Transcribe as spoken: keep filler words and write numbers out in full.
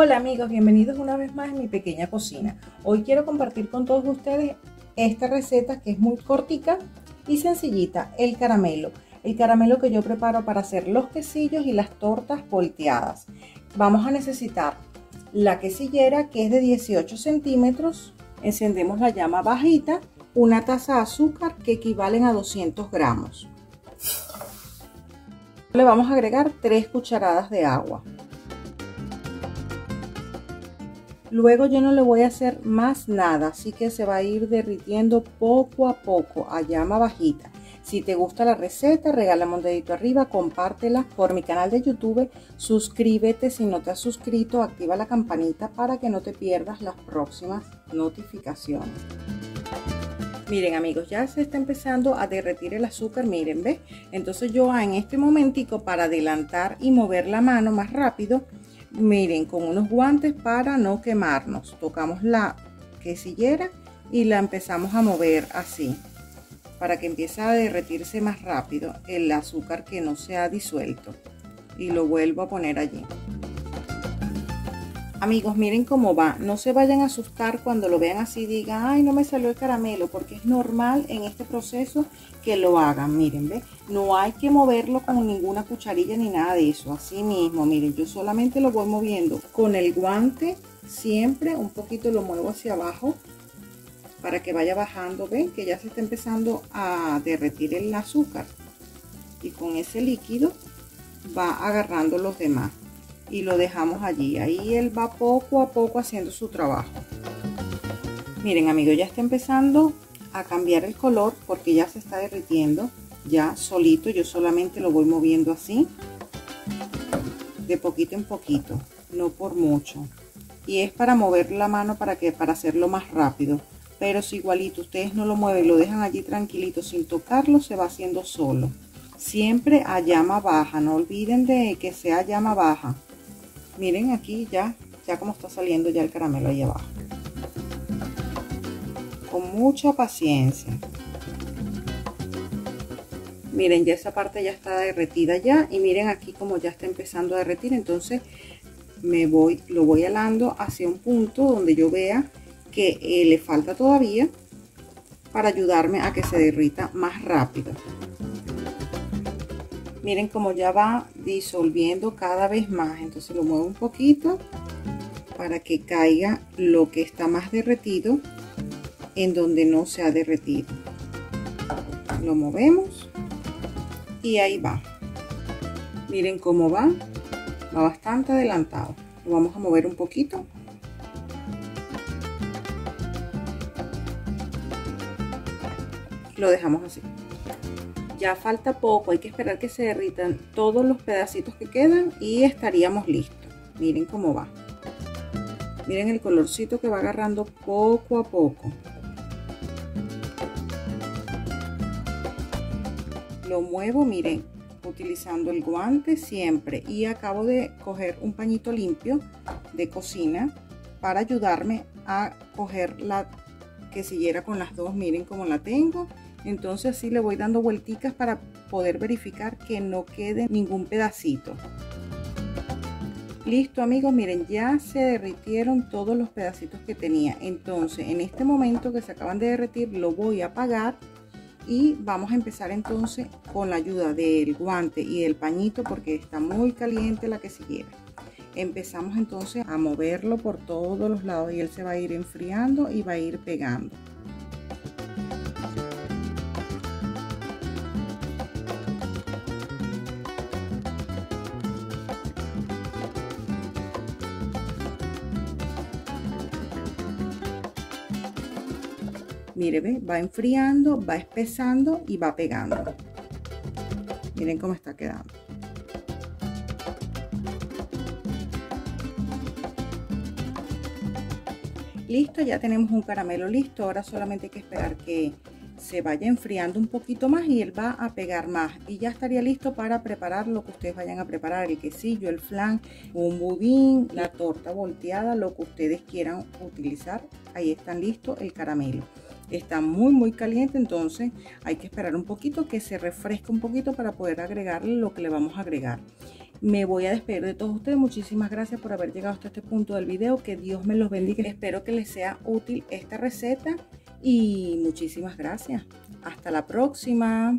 Hola amigos, bienvenidos una vez más a mi pequeña cocina. Hoy quiero compartir con todos ustedes esta receta que es muy cortica y sencillita, el caramelo. El caramelo que yo preparo para hacer los quesillos y las tortas volteadas. Vamos a necesitar la quesillera que es de dieciocho centímetros, encendemos la llama bajita, una taza de azúcar que equivalen a doscientos gramos. Le vamos a agregar tres cucharadas de agua. Luego yo no le voy a hacer más nada, así que se va a ir derritiendo poco a poco a llama bajita. Si te gusta la receta, regálame un dedito arriba, compártela por mi canal de YouTube, suscríbete si no te has suscrito, activa la campanita para que no te pierdas las próximas notificaciones. Miren amigos, ya se está empezando a derretir el azúcar, miren, ¿ves? Entonces yo en este momentico, para adelantar y mover la mano más rápido, miren, con unos guantes para no quemarnos, tocamos la quesillera y la empezamos a mover así para que empiece a derretirse más rápido el azúcar que no se ha disuelto, y lo vuelvo a poner allí. Amigos, miren cómo va, no se vayan a asustar cuando lo vean así, digan, ay, no me salió el caramelo, porque es normal en este proceso que lo hagan, miren, ¿ve? No hay que moverlo con ninguna cucharilla ni nada de eso, así mismo, miren, yo solamente lo voy moviendo con el guante, siempre un poquito lo muevo hacia abajo para que vaya bajando, ven que ya se está empezando a derretir el azúcar y con ese líquido va agarrando los demás. Y lo dejamos allí, ahí él va poco a poco haciendo su trabajo. Miren amigos, ya está empezando a cambiar el color porque ya se está derritiendo ya solito, yo solamente lo voy moviendo así de poquito en poquito, no por mucho, y es para mover la mano para que para hacerlo más rápido, pero si igualito ustedes no lo mueven, lo dejan allí tranquilito sin tocarlo, se va haciendo solo, siempre a llama baja, no olviden de que sea llama baja. Miren aquí ya, ya como está saliendo ya el caramelo ahí abajo. Con mucha paciencia. Miren, ya esa parte ya está derretida ya. Y miren aquí como ya está empezando a derretir. Entonces me voy, lo voy alando hacia un punto donde yo vea que eh, le falta todavía para ayudarme a que se derrita más rápido. Miren como ya va disolviendo cada vez más, entonces lo muevo un poquito para que caiga lo que está más derretido en donde no se ha derretido. Lo movemos y ahí va. Miren cómo va, va bastante adelantado. Lo vamos a mover un poquito. Lo dejamos así. Ya falta poco, hay que esperar que se derritan todos los pedacitos que quedan y estaríamos listos. Miren cómo va. Miren el colorcito que va agarrando poco a poco. Lo muevo, miren, utilizando el guante siempre. Y acabo de coger un pañito limpio de cocina para ayudarme a coger la quesillera con las dos. Miren cómo la tengo. Entonces así le voy dando vuelticas para poder verificar que no quede ningún pedacito. Listo amigos, miren, ya se derritieron todos los pedacitos que tenía. Entonces en este momento que se acaban de derretir lo voy a apagar y vamos a empezar entonces con la ayuda del guante y del pañito porque está muy caliente la quesillera. Empezamos entonces a moverlo por todos los lados y él se va a ir enfriando y va a ir pegando. Mire, ¿ve? Va enfriando, va espesando y va pegando. Miren cómo está quedando. Listo, ya tenemos un caramelo listo. Ahora solamente hay que esperar que se vaya enfriando un poquito más y él va a pegar más. Y ya estaría listo para preparar lo que ustedes vayan a preparar. El quesillo, el flan, un budín, la torta volteada, lo que ustedes quieran utilizar. Ahí están listo el caramelo. Está muy muy caliente, entonces hay que esperar un poquito que se refresque un poquito para poder agregarle lo que le vamos a agregar. me voy a despedir de todos ustedes. Muchísimas gracias por haber llegado hasta este punto del video. Que Dios me los bendiga. Espero que les sea útil esta receta y muchísimas gracias. Hasta la próxima.